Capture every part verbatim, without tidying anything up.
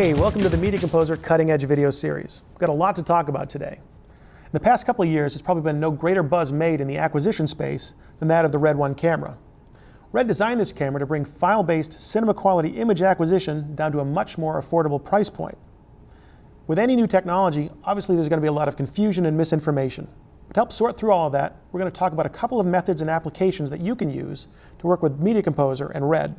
Hey, welcome to the Media Composer Cutting Edge Video Series. We've got a lot to talk about today. In the past couple of years, there's probably been no greater buzz made in the acquisition space than that of the RED One camera. RED designed this camera to bring file-based cinema-quality image acquisition down to a much more affordable price point. With any new technology, obviously there's going to be a lot of confusion and misinformation. To help sort through all of that, we're going to talk about a couple of methods and applications that you can use to work with Media Composer and RED.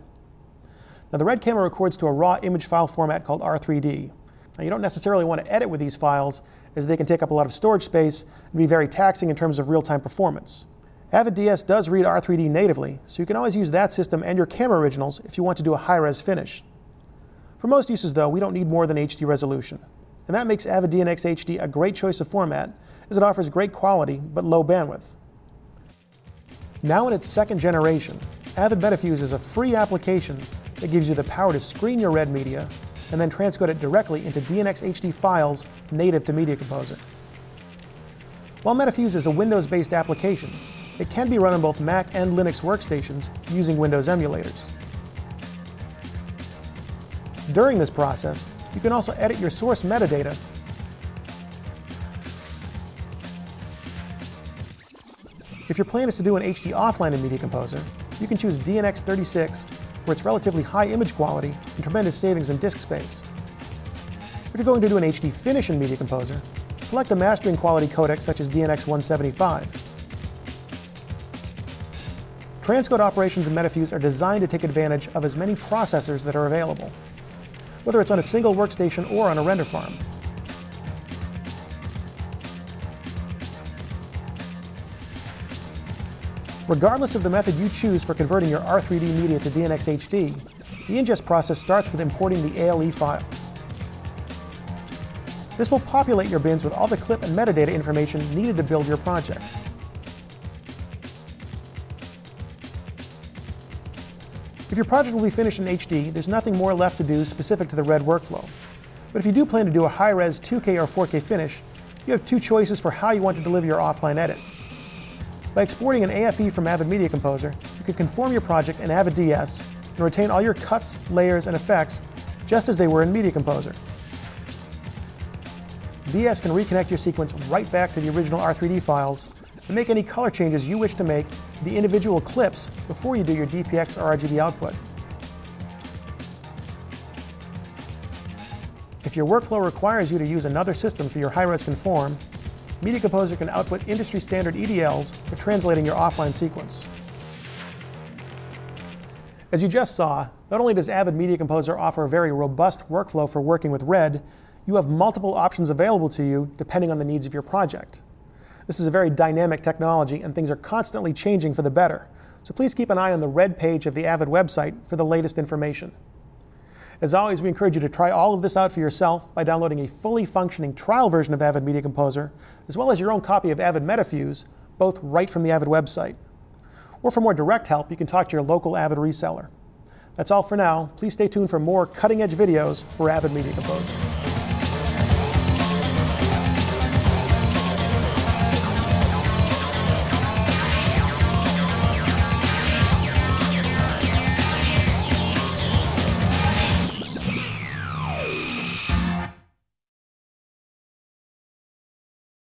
Now, the RED camera records to a raw image file format called R three D. Now, you don't necessarily want to edit with these files, as they can take up a lot of storage space and be very taxing in terms of real-time performance. Avid D S does read R three D natively, so you can always use that system and your camera originals if you want to do a high-res finish. For most uses, though, we don't need more than H D resolution. And that makes Avid D N x H D a great choice of format, as it offers great quality but low bandwidth. Now in its second generation, Avid MetaFuze is a free application that gives you the power to screen your RED media and then transcode it directly into D N x H D files native to Media Composer. While MetaFuze is a Windows-based application, it can be run on both Mac and Linux workstations using Windows emulators. During this process, you can also edit your source metadata . If your plan is to do an H D offline in Media Composer, you can choose D N x thirty-six for its relatively high image quality and tremendous savings in disk space. If you're going to do an H D finish in Media Composer, select a mastering quality codec such as D N x one seventy-five. Transcode operations in MetaFuze are designed to take advantage of as many processors that are available, whether it's on a single workstation or on a render farm. Regardless of the method you choose for converting your R three D media to D N x H D, the ingest process starts with importing the A L E file. This will populate your bins with all the clip and metadata information needed to build your project. If your project will be finished in H D, there's nothing more left to do specific to the RED workflow. But if you do plan to do a high-res two K or four K finish, you have two choices for how you want to deliver your offline edit. By exporting an A F E from Avid Media Composer, you can conform your project in Avid D S and retain all your cuts, layers, and effects just as they were in Media Composer. D S can reconnect your sequence right back to the original R three D files and make any color changes you wish to make to the individual clips before you do your D P X or R G B output. If your workflow requires you to use another system for your high-res conform, Media Composer can output industry-standard E D Ls for translating your offline sequence. As you just saw, not only does Avid Media Composer offer a very robust workflow for working with RED, you have multiple options available to you depending on the needs of your project. This is a very dynamic technology, and things are constantly changing for the better, so please keep an eye on the RED page of the Avid website for the latest information. As always, we encourage you to try all of this out for yourself by downloading a fully functioning trial version of Avid Media Composer, as well as your own copy of Avid MetaFuze, both right from the Avid website. Or for more direct help, you can talk to your local Avid reseller. That's all for now. Please stay tuned for more cutting-edge videos for Avid Media Composer.